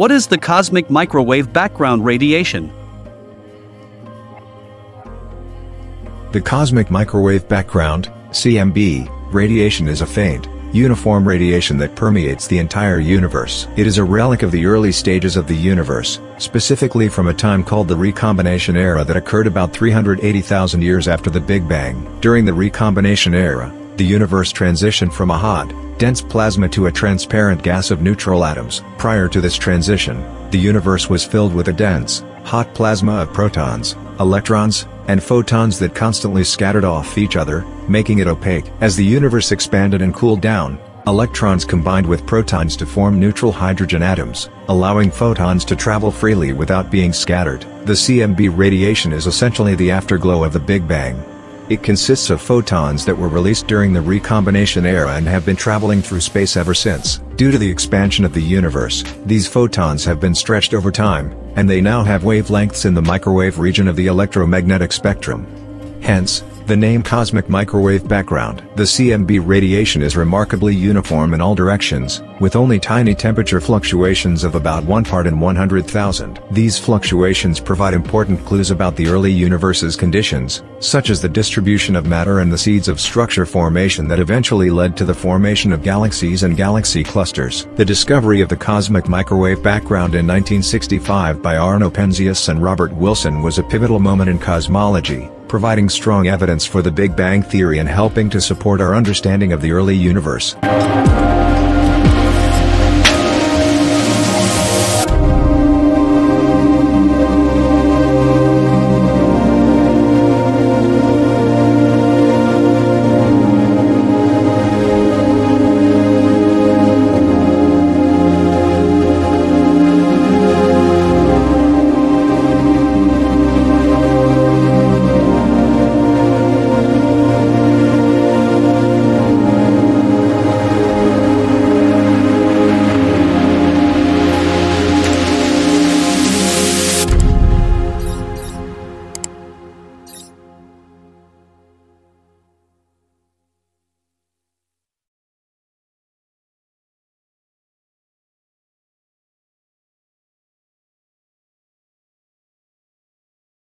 What is the cosmic microwave background radiation? The cosmic microwave background, CMB, radiation is a faint, uniform radiation that permeates the entire universe. It is a relic of the early stages of the universe, specifically from a time called the Recombination Era that occurred about 380,000 years after the Big Bang. During the Recombination Era, the universe transitioned from a hot, dense plasma to a transparent gas of neutral atoms. Prior to this transition, the universe was filled with a dense, hot plasma of protons, electrons, and photons that constantly scattered off each other, making it opaque. As the universe expanded and cooled down, electrons combined with protons to form neutral hydrogen atoms, allowing photons to travel freely without being scattered. The CMB radiation is essentially the afterglow of the Big Bang. It consists of photons that were released during the Recombination Era and have been traveling through space ever since. Due to the expansion of the universe, these photons have been stretched over time, and they now have wavelengths in the microwave region of the electromagnetic spectrum. Hence, the name Cosmic Microwave Background. The CMB radiation is remarkably uniform in all directions, with only tiny temperature fluctuations of about 1 part in 100,000. These fluctuations provide important clues about the early universe's conditions, such as the distribution of matter and the seeds of structure formation that eventually led to the formation of galaxies and galaxy clusters. The discovery of the cosmic microwave background in 1965 by Arno Penzias and Robert Wilson was a pivotal moment in cosmology, providing strong evidence for the Big Bang theory and helping to support our understanding of the early universe.